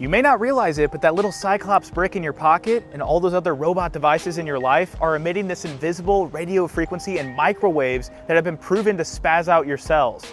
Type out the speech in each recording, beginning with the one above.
You may not realize it, but that little Cyclops brick in your pocket and all those other robot devices in your life are emitting this invisible radio frequency and microwaves that have been proven to spaz out your cells.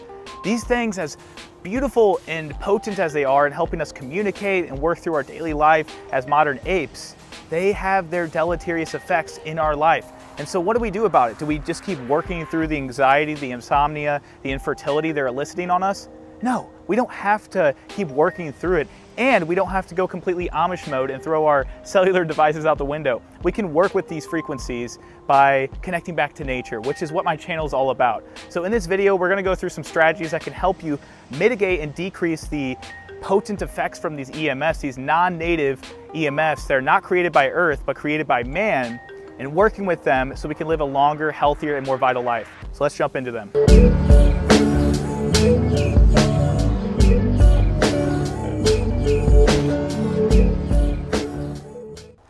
These things, as beautiful and potent as they are in helping us communicate and work through our daily life as modern apes, they have their deleterious effects in our life. And so what do we do about it? Do we just keep working through the anxiety, the insomnia, the infertility they're eliciting on us? No, we don't have to keep working through it. And we don't have to go completely Amish mode and throw our cellular devices out the window. We can work with these frequencies by connecting back to nature, which is what my channel is all about. So in this video, we're gonna go through some strategies that can help you mitigate and decrease the potent effects from these EMFs, these non-native EMFs. They're not created by Earth, but created by man, and working with them so we can live a longer, healthier, and more vital life. So let's jump into them.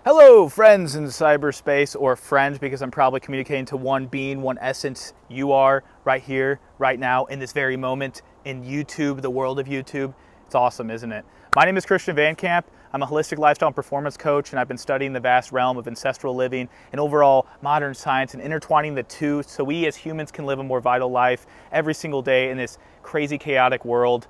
Hello, friends in cyberspace, or friends, because I'm probably communicating to one being, one essence. You are right here, right now, in this very moment, in YouTube, the world of YouTube. It's awesome, isn't it? My name is Christian Van Camp. I'm a holistic lifestyle and performance coach, and I've been studying the vast realm of ancestral living and overall modern science and intertwining the two so we as humans can live a more vital life every single day in this crazy, chaotic world.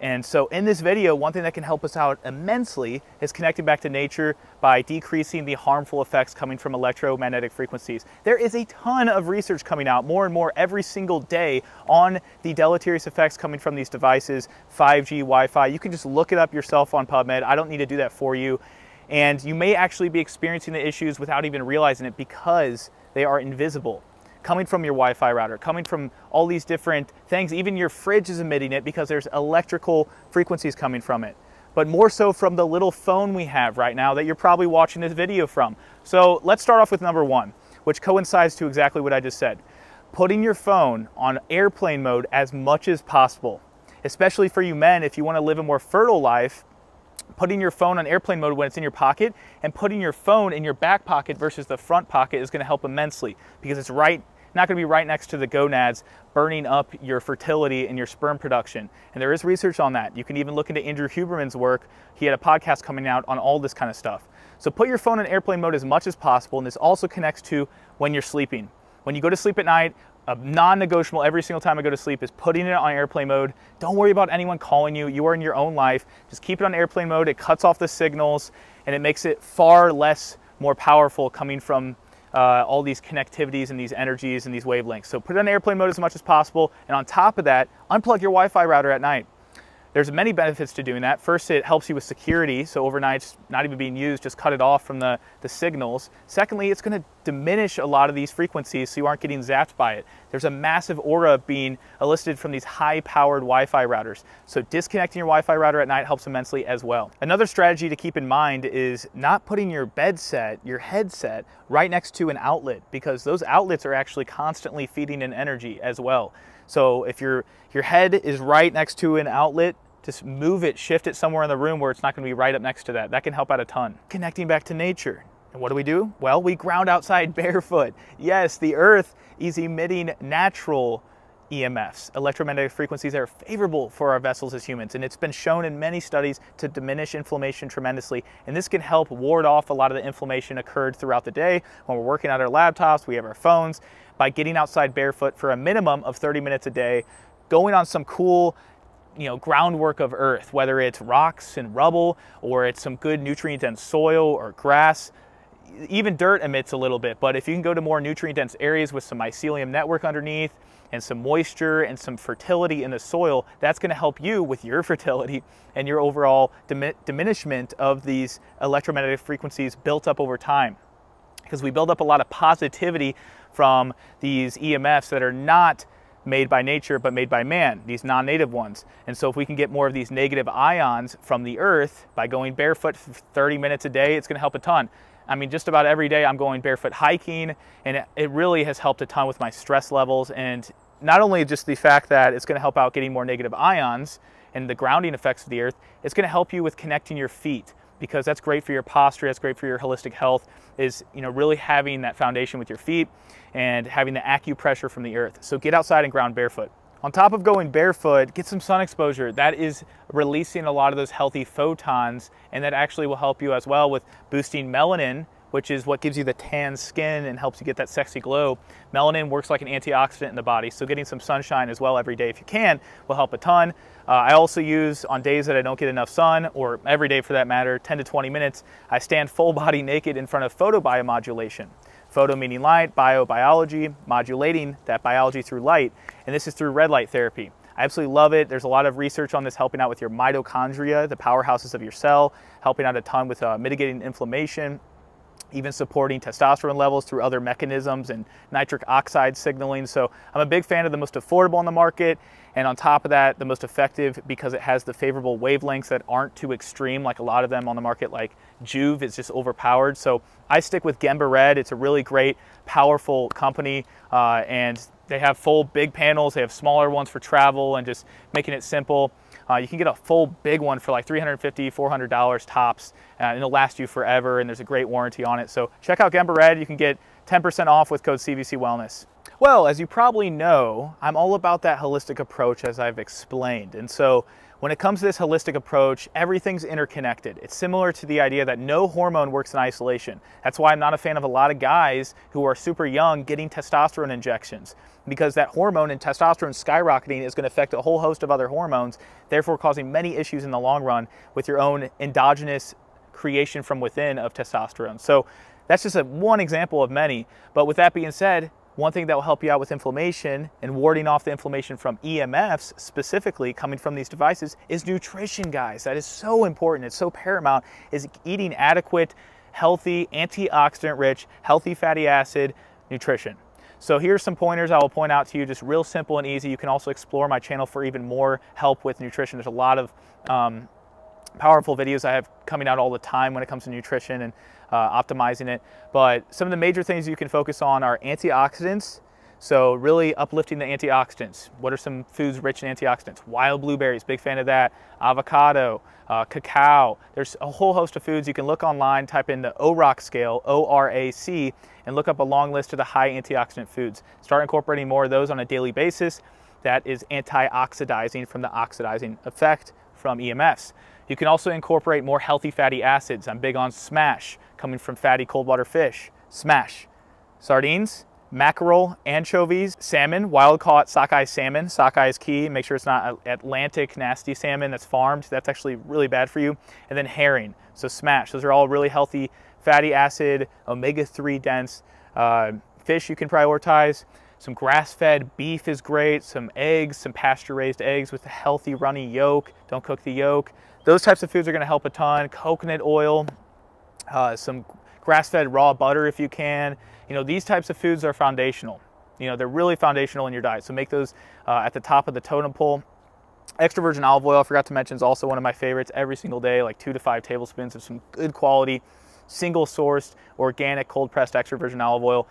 And so in this video, one thing that can help us out immensely is connecting back to nature by decreasing the harmful effects coming from electromagnetic frequencies. There is a ton of research coming out, more and more every single day, on the deleterious effects coming from these devices, 5G, Wi-Fi. You can just look it up yourself on PubMed. I don't need to do that for you. And you may actually be experiencing the issues without even realizing it because they are invisible. Coming from your Wi-Fi router, coming from all these different things, even your fridge is emitting it because there's electrical frequencies coming from it. But more so from the little phone we have right now that you're probably watching this video from. So let's start off with number one, which coincides to exactly what I just said. Putting your phone on airplane mode as much as possible, especially for you men, if you want to live a more fertile life. Putting your phone on airplane mode when it's in your pocket and putting your phone in your back pocket versus the front pocket is going to help immensely, because it's not going to be right next to the gonads, burning up your fertility and your sperm production. And there is research on that. You can even look into Andrew Huberman's work. He had a podcast coming out on all this kind of stuff. So put your phone in airplane mode as much as possible, and this also connects to when you're sleeping. When you go to sleep at night, a non-negotiable every single time I go to sleep is putting it on airplane mode. Don't worry about anyone calling you. You are in your own life. Just keep it on airplane mode. It cuts off the signals and it makes it far less more powerful coming from all these connectivities and these energies and these wavelengths. So put it on airplane mode as much as possible. And on top of that, unplug your Wi-Fi router at night. There's many benefits to doing that. First, it helps you with security. So overnight, it's not even being used, just cut it off from the signals. Secondly, it's gonna diminish a lot of these frequencies so you aren't getting zapped by it. There's a massive aura being elicited from these high-powered Wi-Fi routers. So disconnecting your Wi-Fi router at night helps immensely as well. Another strategy to keep in mind is not putting your bed set, your headset, right next to an outlet, because those outlets are actually constantly feeding in energy as well. So if your head is right next to an outlet, just move it, shift it somewhere in the room where it's not gonna be right up next to that. That can help out a ton. Connecting back to nature. And what do? Well, we ground outside barefoot. Yes, the earth is emitting natural EMFs, electromagnetic frequencies that are favorable for our vessels as humans. And it's been shown in many studies to diminish inflammation tremendously. And this can help ward off a lot of the inflammation occurred throughout the day when we're working at our laptops, we have our phones, by getting outside barefoot for a minimum of 30 minutes a day, going on some cool, groundwork of earth, whether it's rocks and rubble, or it's some good nutrient-dense soil or grass. Even dirt emits a little bit, but if you can go to more nutrient-dense areas with some mycelium network underneath and some moisture and some fertility in the soil, that's gonna help you with your fertility and your overall diminishment of these electromagnetic frequencies built up over time. Because we build up a lot of positivity from these EMFs that are not made by nature, but made by man, these non-native ones. And so if we can get more of these negative ions from the earth by going barefoot for 30 minutes a day, it's gonna help a ton. I mean, just about every day I'm going barefoot hiking, and it really has helped a ton with my stress levels. And not only just the fact that it's gonna help out getting more negative ions and the grounding effects of the earth, it's gonna help you with connecting your feet, because that's great for your posture, that's great for your holistic health, is really having that foundation with your feet and having the acupressure from the earth. So get outside and ground barefoot. On top of going barefoot, get some sun exposure. That is releasing a lot of those healthy photons, and that actually will help you as well with boosting melanin, which is what gives you the tan skin and helps you get that sexy glow. Melanin works like an antioxidant in the body, so getting some sunshine as well every day if you can will help a ton. I also use, on days that I don't get enough sun, or every day for that matter, 10 to 20 minutes, I stand full body naked in front of photobiomodulation. Photo meaning light, biology, modulating that biology through light, and this is through red light therapy. I absolutely love it. There's a lot of research on this helping out with your mitochondria, the powerhouses of your cell, helping out a ton with mitigating inflammation, even supporting testosterone levels through other mechanisms and nitric oxide signaling. So I'm a big fan of the most affordable on the market, and on top of that, the most effective because it has the favorable wavelengths that aren't too extreme like a lot of them on the market like Juve. It's just overpowered. So I stick with GembaRed. It's a really great, powerful company, and they have full big panels. They have smaller ones for travel and just making it simple. You can get a full big one for like $350, $400 tops, and it'll last you forever, and there's a great warranty on it. So check out GembaRed. You can get 10% off with code CVC Wellness. Well, as you probably know, I'm all about that holistic approach, as I've explained. And so when it comes to this holistic approach, everything's interconnected. It's similar to the idea that no hormone works in isolation. That's why I'm not a fan of a lot of guys who are super young getting testosterone injections, because that hormone and testosterone skyrocketing is going to affect a whole host of other hormones, therefore causing many issues in the long run with your own endogenous creation from within of testosterone. So that's just one example of many. But with that being said, one thing that will help you out with inflammation and warding off the inflammation from EMFs specifically coming from these devices is nutrition, guys. That is so important. It's so paramount, is eating adequate, healthy, antioxidant-rich, healthy fatty acid nutrition. So here's some pointers I will point out to you, just real simple and easy. You can also explore my channel for even more help with nutrition. There's a lot of powerful videos I have coming out all the time when it comes to nutrition and optimizing it. But some of the major things you can focus on are antioxidants. So really uplifting the antioxidants. What are some foods rich in antioxidants? Wild blueberries, big fan of that. Avocado, cacao. There's a whole host of foods. You can look online, type in the ORAC scale, O-R-A-C, and look up a long list of the high antioxidant foods. Start incorporating more of those on a daily basis. That is antioxidizing from the oxidizing effect from EMFs. You can also incorporate more healthy fatty acids. I'm big on SMASH, coming from fatty cold water fish. SMASH, sardines, mackerel, anchovies, salmon, wild caught sockeye salmon. Sockeye is key. Make sure it's not Atlantic nasty salmon that's farmed. That's actually really bad for you. And then herring, so SMASH. Those are all really healthy fatty acid, omega-3 dense fish you can prioritize. Some grass-fed beef is great, some eggs, some pasture-raised eggs with a healthy runny yolk. Don't cook the yolk. Those types of foods are gonna help a ton. Coconut oil, some grass-fed raw butter if you can. You know, these types of foods are foundational. You know, they're really foundational in your diet. So make those at the top of the totem pole. Extra virgin olive oil, I forgot to mention, is also one of my favorites every single day, like 2 to 5 tablespoons of some good quality, single-sourced, organic, cold-pressed extra virgin olive oil.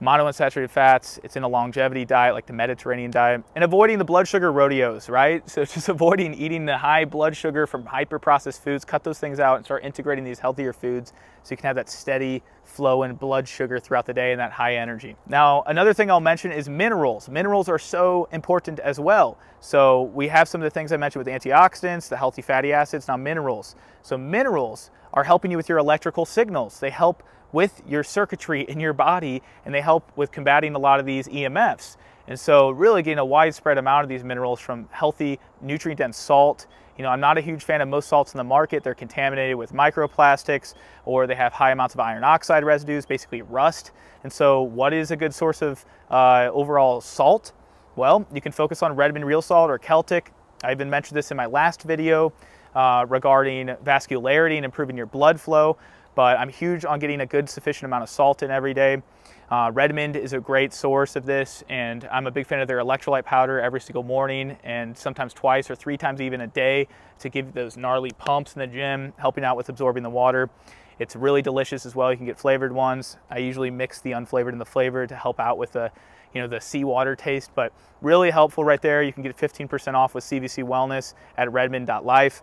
Monounsaturated fats, it's in a longevity diet like the Mediterranean diet, and avoiding the blood sugar rodeos, right? So just avoiding eating the high blood sugar from hyper-processed foods, cut those things out and start integrating these healthier foods so you can have that steady flow in blood sugar throughout the day and that high energy. Now, another thing I'll mention is minerals. Minerals are so important as well. So we have some of the things I mentioned with antioxidants, the healthy fatty acids, now minerals. So minerals are helping you with your electrical signals. They help with your circuitry in your body, and they help with combating a lot of these EMFs. And so really getting a widespread amount of these minerals from healthy, nutrient-dense salt. You know, I'm not a huge fan of most salts in the market. They're contaminated with microplastics, or they have high amounts of iron oxide residues, basically rust. And so what is a good source of overall salt? Well, you can focus on Redmond Real Salt or Celtic. I even mentioned this in my last video regarding vascularity and improving your blood flow. But I'm huge on getting a good sufficient amount of salt in every day. Redmond is a great source of this, and I'm a big fan of their electrolyte powder every single morning, and sometimes twice or 3 times even a day to give those gnarly pumps in the gym, helping out with absorbing the water. It's really delicious as well. You can get flavored ones. I usually mix the unflavored and the flavored to help out with the, you know, the seawater taste, but really helpful right there. You can get 15% off with CVC Wellness at redmond.life.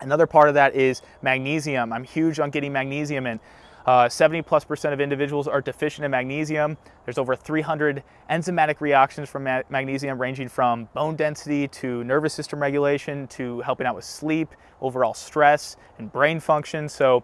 Another part of that is magnesium. I'm huge on getting magnesium in. 70+% of individuals are deficient in magnesium. There's over 300 enzymatic reactions from magnesium, ranging from bone density to nervous system regulation to helping out with sleep, overall stress, and brain function. So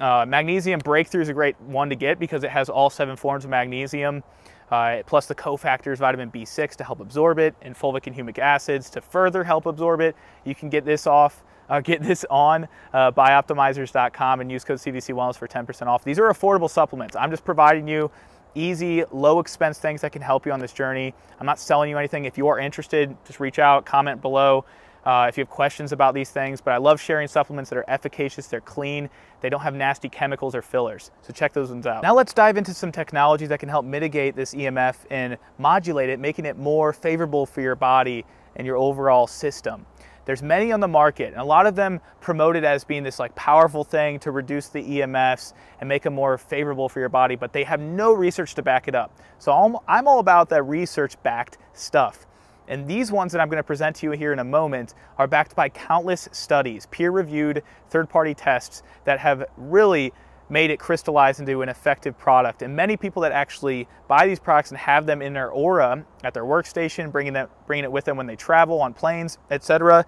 Magnesium Breakthrough is a great one to get because it has all 7 forms of magnesium, plus the cofactors vitamin B6 to help absorb it, and fulvic and humic acids to further help absorb it. You can get this on BioOptimizers.com and use code CVC Wellness for 10% off. These are affordable supplements. I'm just providing you easy, low expense things that can help you on this journey. I'm not selling you anything. If you are interested, just reach out, comment below if you have questions about these things. But I love sharing supplements that are efficacious, they're clean, they don't have nasty chemicals or fillers. So check those ones out. Now let's dive into some technologies that can help mitigate this EMF and modulate it, making it more favorable for your body and your overall system. There's many on the market, and a lot of them promoted as being this like powerful thing to reduce the EMFs and make them more favorable for your body, but they have no research to back it up. So I'm all about that research-backed stuff. And these ones that I'm going to present to you here in a moment are backed by countless studies, peer-reviewed third-party tests that have really made it crystallize into an effective product. And many people that actually buy these products and have them in their aura at their workstation, bringing it with them when they travel on planes, etc.,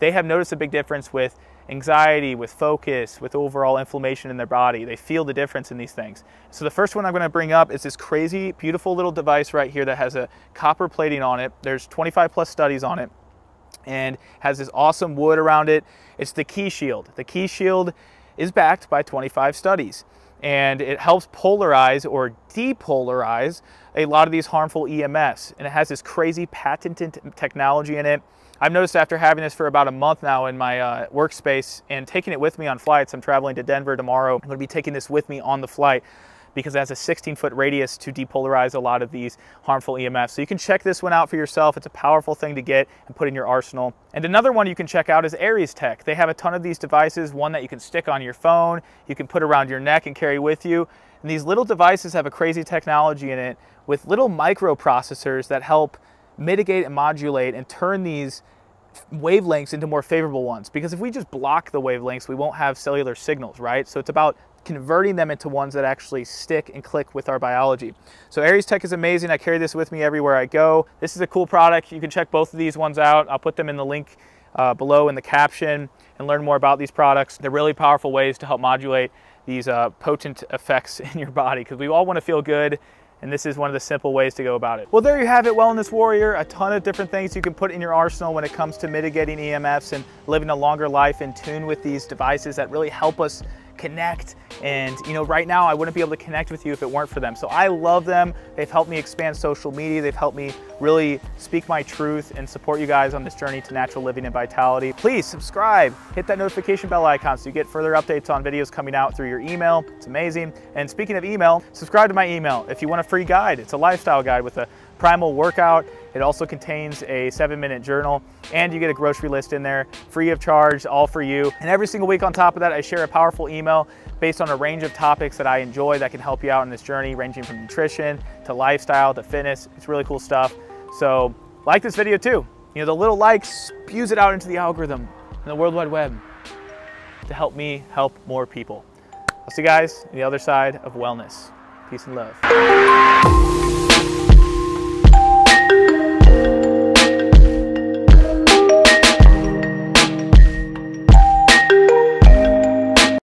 they have noticed a big difference with anxiety, with focus, with overall inflammation in their body. They feel the difference in these things. So the first one I'm going to bring up is this crazy, beautiful little device right here that has a copper plating on it. There's 25+ studies on it, and has this awesome wood around it. It's the Qi-Shield. The Qi-Shield is backed by 25 studies, and it helps polarize or depolarize a lot of these harmful EMFs. And it has this crazy patented technology in it. I've noticed after having this for about a month now in my workspace and taking it with me on flights. I'm traveling to Denver tomorrow. I'm going to be taking this with me on the flight because it has a 16-foot radius to depolarize a lot of these harmful EMFs. So you can check this one out for yourself. It's a powerful thing to get and put in your arsenal. And another one you can check out is Aires Tech. They have a ton of these devices, one that you can stick on your phone, you can put around your neck and carry with you. And these little devices have a crazy technology in it with little microprocessors that help mitigate and modulate and turn these wavelengths into more favorable ones, because if we just block the wavelengths, we won't have cellular signals, right? So it's about converting them into ones that actually stick and click with our biology. So Aires Tech is amazing. I carry this with me everywhere I go. This is a cool product. You can check both of these ones out. I'll put them in the link below in the caption and learn more about these products. They're really powerful ways to help modulate these potent effects in your body, because we all want to feel good. And this is one of the simple ways to go about it. Well, there you have it, Wellness Warrior. A ton of different things you can put in your arsenal when it comes to mitigating EMFs and living a longer life in tune with these devices that really help us connect. And you know, right now I wouldn't be able to connect with you if it weren't for them. So I love them. They've helped me expand social media. They've helped me really speak my truth and support you guys on this journey to natural living and vitality. Please subscribe, hit that notification bell icon so you get further updates on videos coming out through your email. It's amazing. And speaking of email, subscribe to my email if you want a free guide. It's a lifestyle guide with a primal workout. It also contains a 7-minute journal, and you get a grocery list in there, free of charge, all for you. And every single week on top of that, I share a powerful email based on a range of topics that I enjoy that can help you out in this journey, ranging from nutrition to lifestyle to fitness. It's really cool stuff. So like this video too. You know, the little like spews it out into the algorithm and the World Wide Web to help me help more people. I'll see you guys on the other side of wellness. Peace and love.